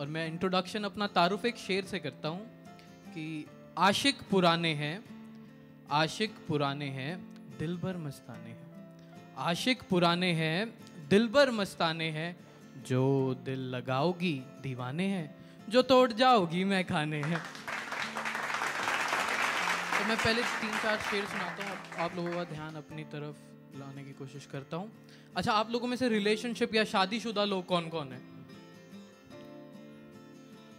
और मैं इंट्रोडक्शन अपना तारुफ एक शेर से करता हूँ कि आशिक पुराने हैं दिल भर मस्ताने हैं, आशिक पुराने हैं दिल भर मस्ताने हैं, जो दिल लगाओगी दीवाने हैं, जो तोड़ जाओगी मैं खाने हैं। तो मैं पहले 3-4 शेर सुनाता हूँ, आप लोगों का ध्यान अपनी तरफ लाने की कोशिश करता हूँ। अच्छा, आप लोगों में से रिलेशनशिप या शादीशुदा लोग कौन कौन है?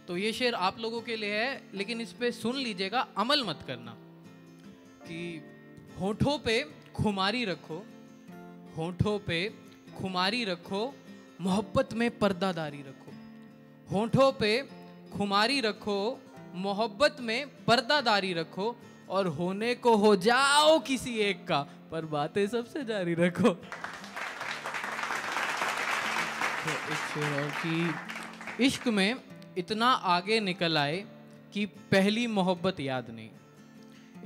तो ये शेर आप लोगों के लिए है, लेकिन इस पे सुन लीजिएगा, अमल मत करना। कि होठों पे खुमारी रखो, होठों पे खुमारी रखो, मोहब्बत में पर्दादारी रखो। होठों पे खुमारी रखो, मोहब्बत में पर्दादारी रखो, और होने को हो जाओ किसी एक का, पर बातें सबसे जारी रखो। तो कि इश्क में इतना आगे निकल आए कि पहली मोहब्बत याद नहीं,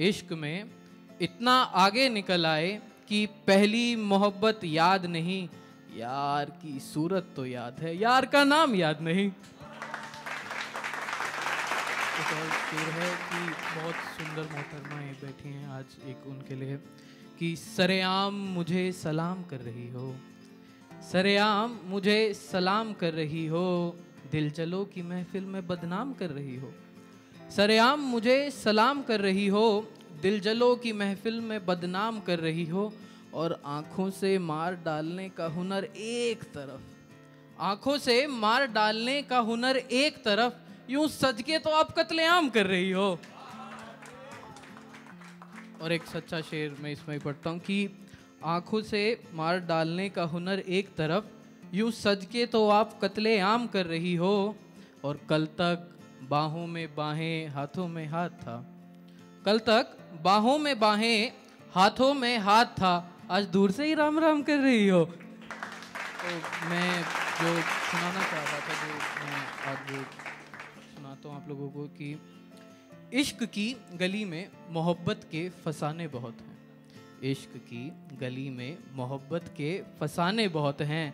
इश्क में इतना आगे निकल आए कि पहली मोहब्बत याद नहीं, यार की सूरत तो याद है, यार का नाम याद नहीं। फिर है कि बहुत सुंदर मोहतरमा बैठी हैं आज, एक उनके लिए कि सरेआम मुझे सलाम कर रही हो, सरेआम मुझे सलाम कर रही हो, दिल चलो की महफिल में बदनाम कर रही हो। सरेआम मुझे सलाम कर रही हो, दिल जलो की महफिल में बदनाम कर रही हो, और आँखों से मार डालने का हुनर एक तरफ, आँखों से मार डालने का हुनर एक तरफ, यूं सज के तो आप कत्लेआम कर रही हो। और एक सच्चा शेर मैं इसमें पढ़ता हूँ कि आँखों से मार डालने का हुनर एक तरफ, यूं सज के तो आप कत्लेआम कर रही हो, और कल तक बाहों में बाहें हाथों में हाथ था, कल तक बाहों में बाहें हाथों में हाथ था, आज दूर से ही राम राम कर रही हो। तो मैं जो सुनाना चाह रहा था, जो मैं आज जो सुनाता हूँ आप लोगों को कि इश्क की गली में मोहब्बत के फसाने बहुत हैं, इश्क की गली में मोहब्बत के फसाने बहुत हैं,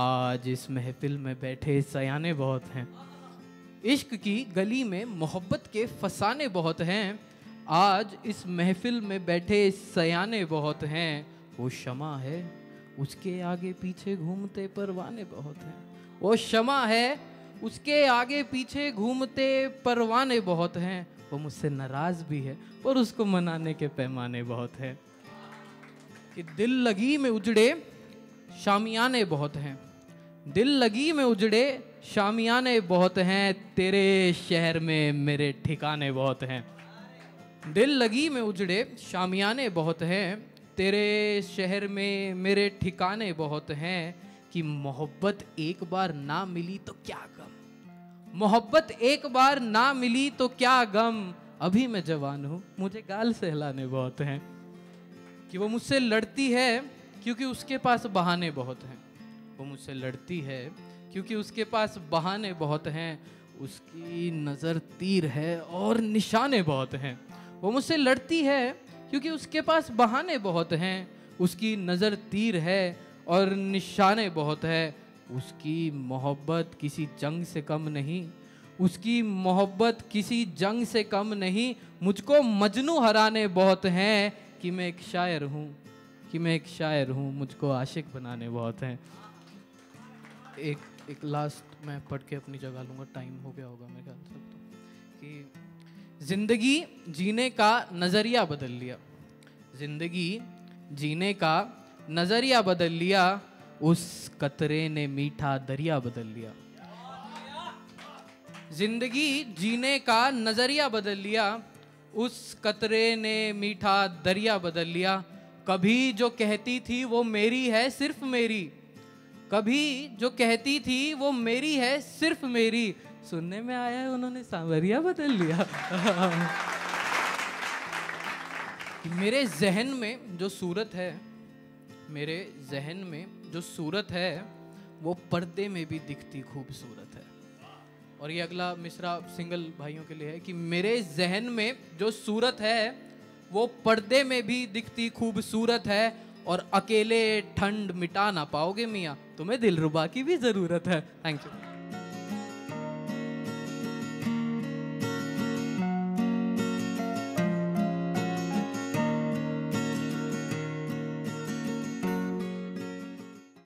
आज इस महफिल में बैठे सयाने बहुत हैं। इश्क की गली में मोहब्बत के फसाने बहुत हैं, आज इस महफिल में बैठे सयाने बहुत हैं, वो शमा है उसके आगे पीछे घूमते परवाने बहुत हैं, वो शमा है उसके आगे पीछे घूमते परवाने बहुत हैं, वो मुझसे नाराज़ भी है पर उसको मनाने के पैमाने बहुत हैं। कि दिल लगी में उजड़े शामियाने बहुत हैं, दिल लगी में उजड़े शामियाने बहुत हैं, तेरे शहर में मेरे ठिकाने बहुत हैं। दिल लगी में उजड़े शामियाने बहुत हैं, तेरे शहर में मेरे ठिकाने बहुत हैं, कि मोहब्बत एक बार ना मिली तो क्या गम, मोहब्बत एक बार ना मिली तो क्या गम, अभी मैं जवान हूँ मुझे गाल सहलाने बहुत हैं। कि वो मुझसे लड़ती है क्योंकि उसके पास बहाने बहुत हैं, वो मुझसे लड़ती है क्योंकि उसके पास बहाने बहुत हैं, उसकी नज़र तीर है और निशाने बहुत हैं। वो मुझसे लड़ती है क्योंकि उसके पास बहाने बहुत हैं, उसकी नज़र तीर है और निशाने बहुत है, उसकी मोहब्बत किसी जंग से कम नहीं, उसकी मोहब्बत किसी जंग से कम नहीं, मुझको मजनू हराने बहुत हैं। कि मैं एक शायर हूँ, कि मैं एक शायर हूँ, मुझको आशिक बनाने बहुत हैं। एक लास्ट मैं पढ़ के अपनी जगह लूँगा, टाइम हो गया होगा मेरे ख्याल से। कि जिंदगी जीने का नज़रिया बदल लिया, जिंदगी जीने का नज़रिया बदल लिया, उस कतरे ने मीठा दरिया बदल लिया। जिंदगी जीने का नज़रिया बदल लिया, उस कतरे ने मीठा दरिया बदल लिया, कभी जो कहती थी वो मेरी है सिर्फ मेरी, कभी जो कहती थी वो मेरी है सिर्फ मेरी, सुनने में आया है उन्होंने सांवरिया बदल लिया। मेरे जहन में जो सूरत है, मेरे जहन में जो सूरत है, वो पर्दे में भी दिखती खूबसूरत है। और ये अगला मिसरा सिंगल भाइयों के लिए है कि मेरे जहन में जो सूरत है वो पर्दे में भी दिखती खूबसूरत है, और अकेले ठंड मिटा ना पाओगे मियाँ, तुम्हें दिलरुबा की भी ज़रूरत है। Thank you.